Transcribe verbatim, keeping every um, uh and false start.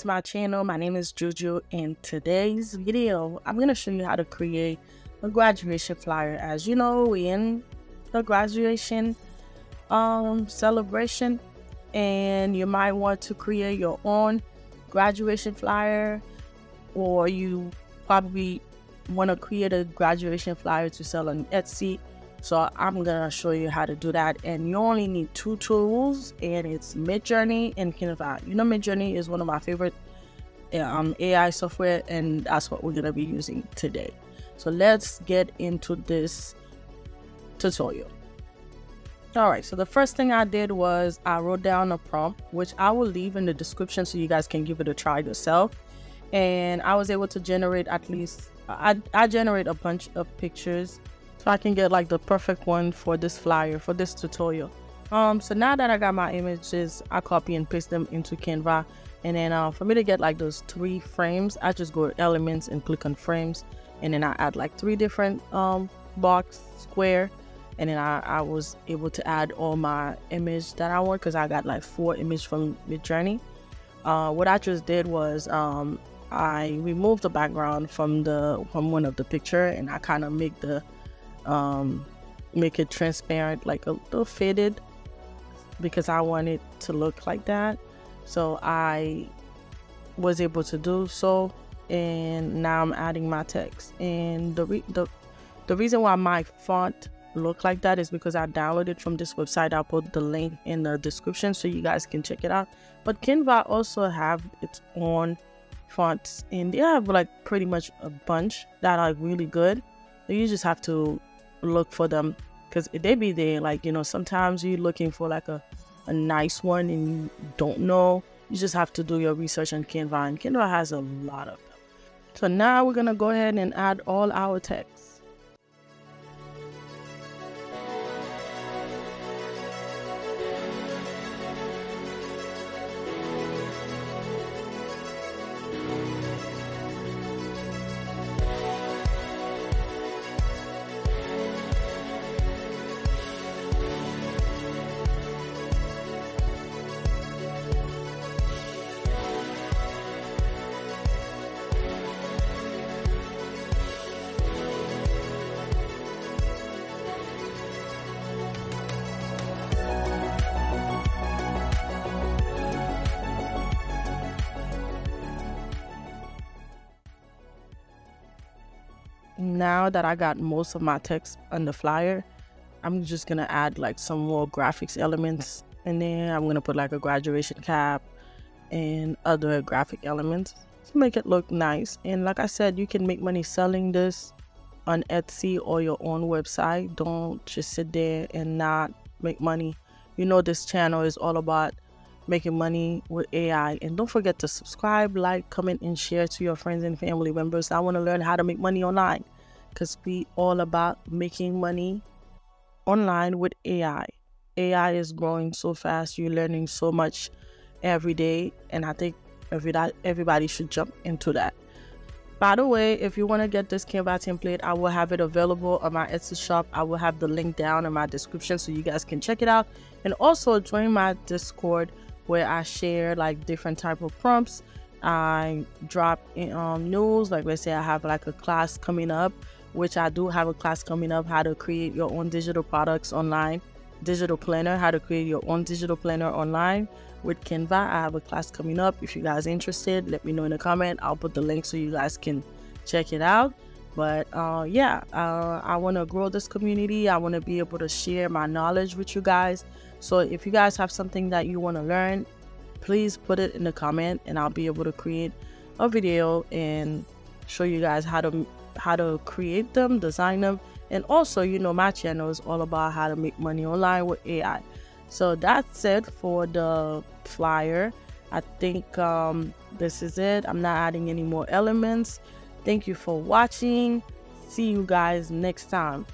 to my channel. My name is Juju, and today's video I'm gonna show you how to create a graduation flyer. As you know, we in the graduation um celebration, and you might want to create your own graduation flyer, or you probably want to create a graduation flyer to sell on Etsy. So I'm gonna show you how to do that, and you only need two tools, and it's Midjourney and Canva. You know, Midjourney is one of my favorite um, A I software, and that's what we're gonna be using today. So let's get into this tutorial. All right, so the first thing I did was I wrote down a prompt, which I will leave in the description so you guys can give it a try yourself. And I was able to generate at least, I, I generate a bunch of pictures, so I can get like the perfect one for this flyer, for this tutorial. Um, so now that I got my images, I copy and paste them into Canva. And then uh, for me to get like those three frames, I just go to elements and click on frames. And then I add like three different um, box, square. And then I, I was able to add all my image that I want, because I got like four images from Midjourney. Uh, what I just did was um, I removed the background from, the, from one of the picture, and I kind of make the um make it transparent, like a little faded, because I want it to look like that. So I was able to do so, and now I'm adding my text. And the re the, the reason why my font look like that is because I downloaded from this website. I'll put the link in the description so you guys can check it out. But Canva also have its own fonts, and they have like pretty much a bunch that are really good. You just have to look for them, because they be there. Like, you know, sometimes you're looking for like a, a nice one and you don't know. You just have to do your research on Canva, and Canva has a lot of them. So now we're gonna go ahead and add all our text. Now that I got most of my text on the flyer, I'm just gonna add like some more graphics elements, and then I'm gonna put like a graduation cap and other graphic elements to make it look nice. And like I said, you can make money selling this on Etsy or your own website. Don't just sit there and not make money. You know, this channel is all about making money with A I. And don't forget to subscribe, like, comment, and share to your friends and family members. I want to learn how to make money online, because we all about making money online with A I. A I is growing so fast. You're learning so much every day, and I think every everybody should jump into that. By the way, if you want to get this Canva template, I will have it available on my Etsy shop. I will have the link down in my description so you guys can check it out. And also join my Discord, where I share like different type of prompts. I drop in, um, news, like let's say I have like a class coming up, which I do have a class coming up, how to create your own digital products online, digital planner, how to create your own digital planner online with Canva. I have a class coming up. If you guys are interested, let me know in the comment. I'll put the link so you guys can check it out. But uh, yeah, uh, I want to grow this community. I want to be able to share my knowledge with you guys. So if you guys have something that you want to learn, please put it in the comment, and I'll be able to create a video and show you guys how to how to create them, design them. And also, you know, my channel is all about how to make money online with A I. So that's it for the flyer. I think um, this is it. I'm not adding any more elements. Thank you for watching. See you guys next time.